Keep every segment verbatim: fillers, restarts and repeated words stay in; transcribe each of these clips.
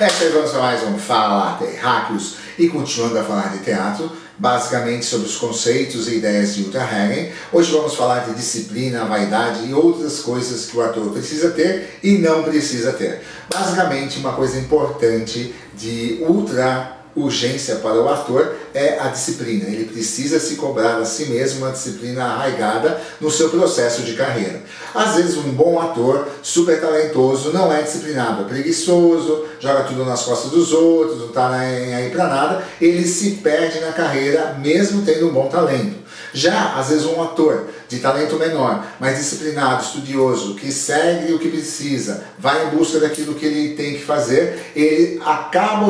Ecco, benvenuti a mais um Fala Terráqueos, e continuando a falar de teatro, basicamente sobre os conceitos e ideias de Ultra Hagen. Hoje vamos falar de disciplina, vaidade e outras coisas que o ator precisa ter e não precisa ter. Basicamente, uma coisa importante de ultra urgência para o ator é a disciplina. Ele precisa se cobrar a si mesmo uma disciplina arraigada no seu processo de carreira. Às vezes um bom ator, super talentoso, não é disciplinado, é preguiçoso, joga tudo nas costas dos outros, não está aí para nada, ele se perde na carreira mesmo tendo um bom talento. Já, às vezes, um ator de talento menor, mas disciplinado, estudioso, que segue o que precisa, vai em busca daquilo que ele tem que fazer, ele acaba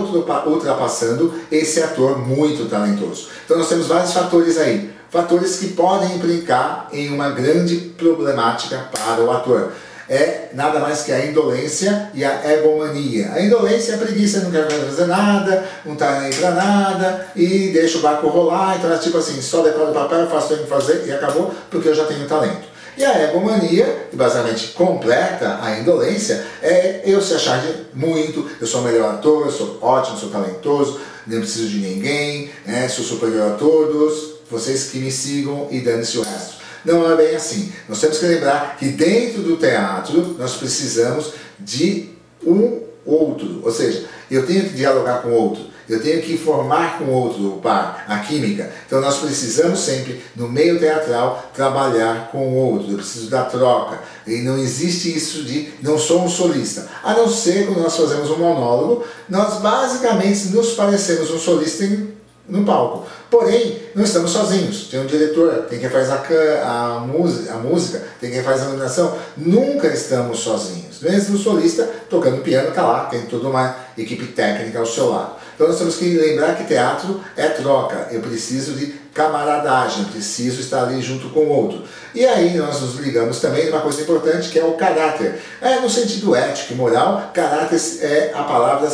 ultrapassando esse ator muito talentoso. Então nós temos vários fatores aí, fatores que podem implicar em uma grande problemática para o ator. É nada mais que a indolência e a egomania. A indolência é a preguiça, não quer fazer nada, não tá nem pra nada, e deixa o barco rolar, então é tipo assim, só decora o papel, eu faço o que fazer e acabou, porque eu já tenho talento. E a egomania, que basicamente completa a indolência, é eu se achar de muito, eu sou o melhor ator, eu sou ótimo, sou talentoso, não preciso de ninguém, né, sou superior a todos, vocês que me sigam e dane-se o resto. Não é bem assim. Nós temos que lembrar que dentro do teatro nós precisamos de um outro, ou seja, eu tenho que dialogar com o outro, eu tenho que formar com o outro o par, a química. Então nós precisamos sempre, no meio teatral, trabalhar com o outro, eu preciso da troca. E não existe isso de não sou um solista. A não ser quando nós fazemos um monólogo, nós basicamente nos parecemos um solista em no palco. Porém, não estamos sozinhos. Tem um diretor, tem quem faz a, a, a música, tem quem faz a iluminação. Nunca estamos sozinhos. Mesmo o solista tocando piano está lá, tem toda uma equipe técnica ao seu lado. Então nós temos que lembrar que teatro é troca. Eu preciso de camaradagem, preciso estar ali junto com o outro. E aí nós nos ligamos também de uma coisa importante que é o caráter. É no sentido ético e moral, caráter é a palavra.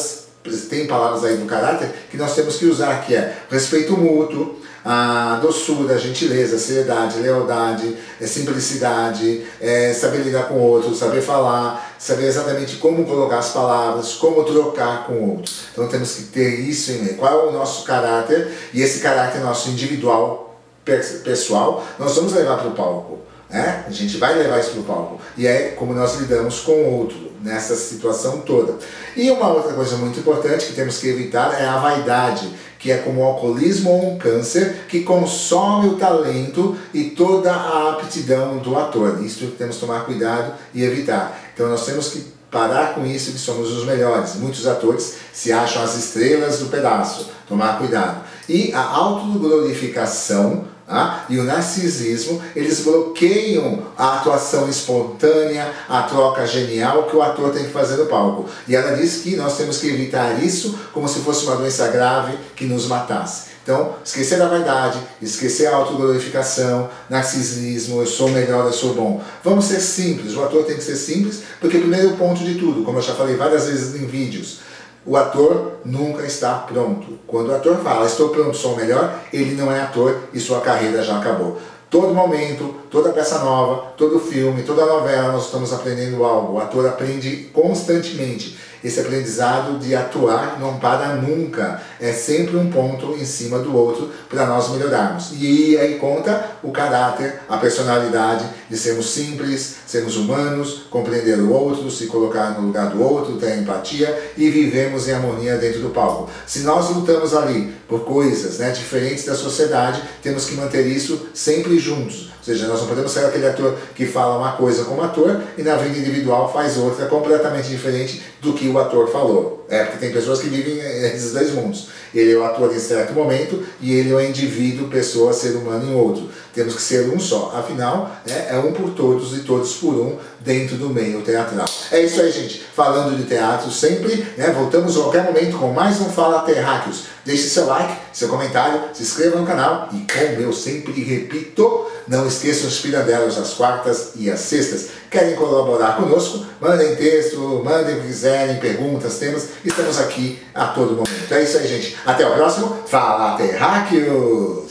Tem palavras aí do caráter que nós temos que usar, que é respeito mútuo, a doçura, a gentileza, a seriedade, a lealdade, a simplicidade, é saber lidar com o outro, saber falar, saber exatamente como colocar as palavras, como trocar com o outro. Então temos que ter isso em mente. Qual é o nosso caráter? E esse caráter nosso individual, pessoal, nós vamos levar para o palco. É? A gente vai levar isso para o palco. E é como nós lidamos com o outro nessa situação toda. E uma outra coisa muito importante que temos que evitar é a vaidade, que é como o alcoolismo ou um câncer que consome o talento e toda a aptidão do ator. Isso temos que tomar cuidado e evitar. Então nós temos que parar com isso, que somos os melhores. Muitos atores se acham as estrelas do pedaço. Tomar cuidado. E a autoglorificação, ah, e o narcisismo, eles bloqueiam a atuação espontânea, a troca genial que o ator tem que fazer no palco. E ela diz que nós temos que evitar isso como se fosse uma doença grave que nos matasse. Então, esquecer da vaidade, esquecer a autoglorificação, narcisismo, eu sou melhor, eu sou bom. Vamos ser simples, o ator tem que ser simples, porque primeiro ponto de tudo, como eu já falei várias vezes em vídeos, o ator nunca está pronto. Quando o ator fala, estou pronto, sou o melhor, ele não é ator e sua carreira já acabou. Todo momento, toda peça nova, todo filme, toda novela, nós estamos aprendendo algo. O ator aprende constantemente. Esse aprendizado de atuar não para nunca. É sempre um ponto em cima do outro para nós melhorarmos. E aí conta o caráter, a personalidade de sermos simples, sermos humanos, compreender o outro, se colocar no lugar do outro, ter empatia e vivemos em harmonia dentro do palco. Se nós lutamos ali por coisas, né, diferentes da sociedade, temos que manter isso sempre juntos. Ou seja, nós não podemos ser aquele ator que fala uma coisa como ator e na vida individual faz outra completamente diferente do que o ator falou. É, porque tem pessoas que vivem nesses dois mundos. Ele é o ator em certo momento e ele é o indivíduo, pessoa, ser humano em outro. Temos que ser um só. Afinal, né, é um por todos e todos por um dentro do meio teatral. É isso aí, gente. Falando de teatro sempre, né, voltamos a qualquer momento com mais um Fala Terráqueos. Deixe seu like, seu comentário, se inscreva no canal e, como eu sempre repito, não esqueçam os Pirandelos às quartas e às sextas. Querem colaborar conosco? Mandem texto, mandem o que quiserem, perguntas, temas. Estamos aqui a todo momento. É isso aí, gente. Até o próximo Fala Terráqueos!